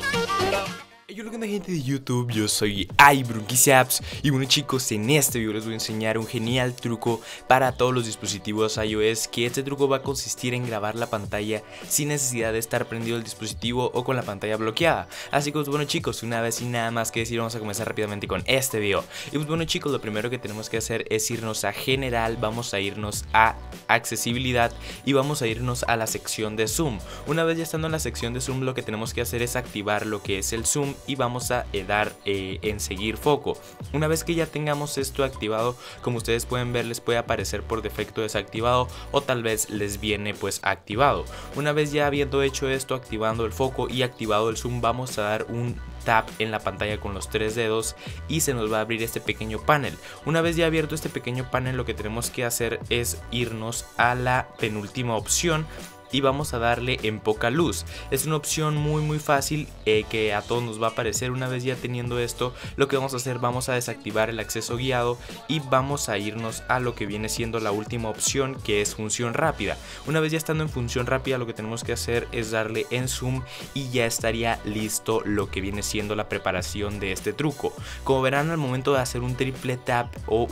Hola gente de YouTube, yo soy iBrunkisApps y bueno chicos, en este video les voy a enseñar un genial truco para todos los dispositivos iOS, que este truco va a consistir en grabar la pantalla sin necesidad de estar prendido el dispositivo o con la pantalla bloqueada. Así que pues bueno chicos, una vez sin nada más que decir, vamos a comenzar rápidamente con este video. Y pues bueno chicos, lo primero que tenemos que hacer es irnos a general, vamos a irnos a accesibilidad y vamos a irnos a la sección de zoom. Una vez ya estando en la sección de zoom, lo que tenemos que hacer es activar lo que es el zoom y vamos a dar en seguir foco. Una vez que ya tengamos esto activado, como ustedes pueden ver, les puede aparecer por defecto desactivado o tal vez les viene pues activado. Una vez ya habiendo hecho esto, activando el foco y activado el zoom, vamos a dar un tap en la pantalla con los 3 dedos y se nos va a abrir este pequeño panel. Una vez ya abierto este pequeño panel, lo que tenemos que hacer es irnos a la penúltima opción y vamos a darle en poca luz. Es una opción muy fácil que a todos nos va a aparecer. Una vez ya teniendo esto, lo que vamos a hacer, vamos a desactivar el acceso guiado y vamos a irnos a lo que viene siendo la última opción, que es función rápida. Una vez ya estando en función rápida, lo que tenemos que hacer es darle en zoom y ya estaría listo lo que viene siendo la preparación de este truco. Como verán, al momento de hacer un triple tap o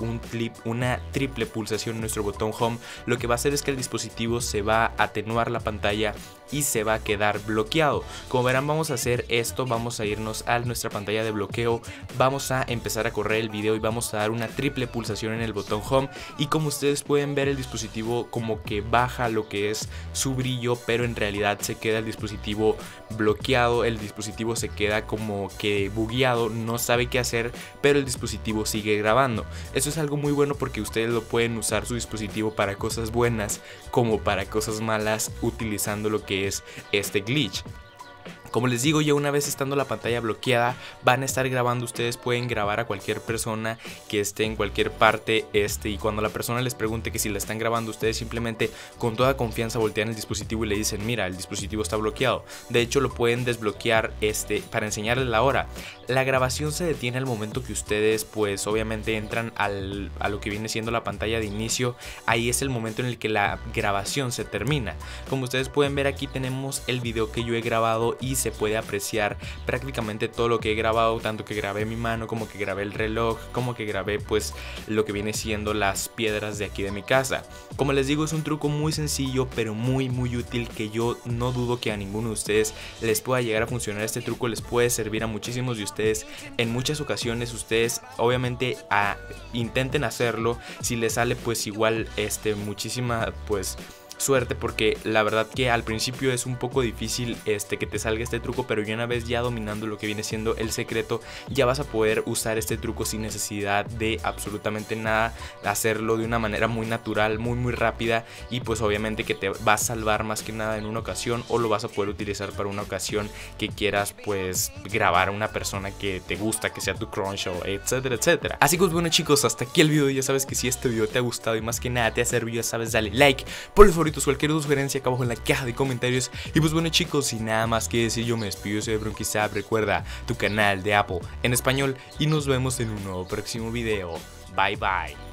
una triple pulsación en nuestro botón home, lo que va a hacer es que el dispositivo se va a atenuar la pantalla y se va a quedar bloqueado. Como verán, vamos a hacer esto, vamos a irnos a nuestra pantalla de bloqueo, vamos a empezar a correr el video y vamos a dar una triple pulsación en el botón home y como ustedes pueden ver, el dispositivo como que baja lo que es su brillo, pero en realidad se queda el dispositivo bloqueado, el dispositivo se queda como que bugueado, no sabe qué hacer, pero el dispositivo sigue grabando. Eso es algo muy bueno porque ustedes lo pueden usar su dispositivo para cosas buenas como para cosas malas, utilizando lo que es este glitch. Como les digo, ya una vez estando la pantalla bloqueada, van a estar grabando. Ustedes pueden grabar a cualquier persona que esté en cualquier parte y cuando la persona les pregunte que si la están grabando, ustedes simplemente con toda confianza voltean el dispositivo y le dicen: mira, el dispositivo está bloqueado. De hecho, lo pueden desbloquear para enseñarles la hora. La grabación se detiene al momento que ustedes pues obviamente entran a lo que viene siendo la pantalla de inicio. Ahí es el momento en el que la grabación se termina. Como ustedes pueden ver, aquí tenemos el video que yo he grabado y se puede apreciar prácticamente todo lo que he grabado, tanto que grabé mi mano, como que grabé el reloj, como que grabé pues lo que viene siendo las piedras de aquí de mi casa. Como les digo, es un truco muy sencillo pero muy útil, que yo no dudo que a ninguno de ustedes les pueda llegar a funcionar. Este truco les puede servir a muchísimos de ustedes en muchas ocasiones. Ustedes obviamente intenten hacerlo. Si les sale, pues igual muchísima pues suerte, porque la verdad que al principio es un poco difícil que te salga este truco, pero ya una vez ya dominando lo que viene siendo el secreto, ya vas a poder usar este truco sin necesidad de absolutamente nada, hacerlo de una manera muy natural, muy rápida, y pues obviamente que te va a salvar más que nada en una ocasión, o lo vas a poder utilizar para una ocasión que quieras pues grabar a una persona que te gusta, que sea tu crush, etcétera. Así que pues bueno chicos, hasta aquí el video. Ya sabes que si este video te ha gustado y más que nada te ha servido, ya sabes, dale like, por favor, cualquier sugerencia acá abajo en la caja de comentarios. Y pues bueno chicos, sin nada más que decir, yo me despido. Soy iBrunkisApps, recuerda tu canal de Apple en español y nos vemos en un nuevo próximo video. Bye bye.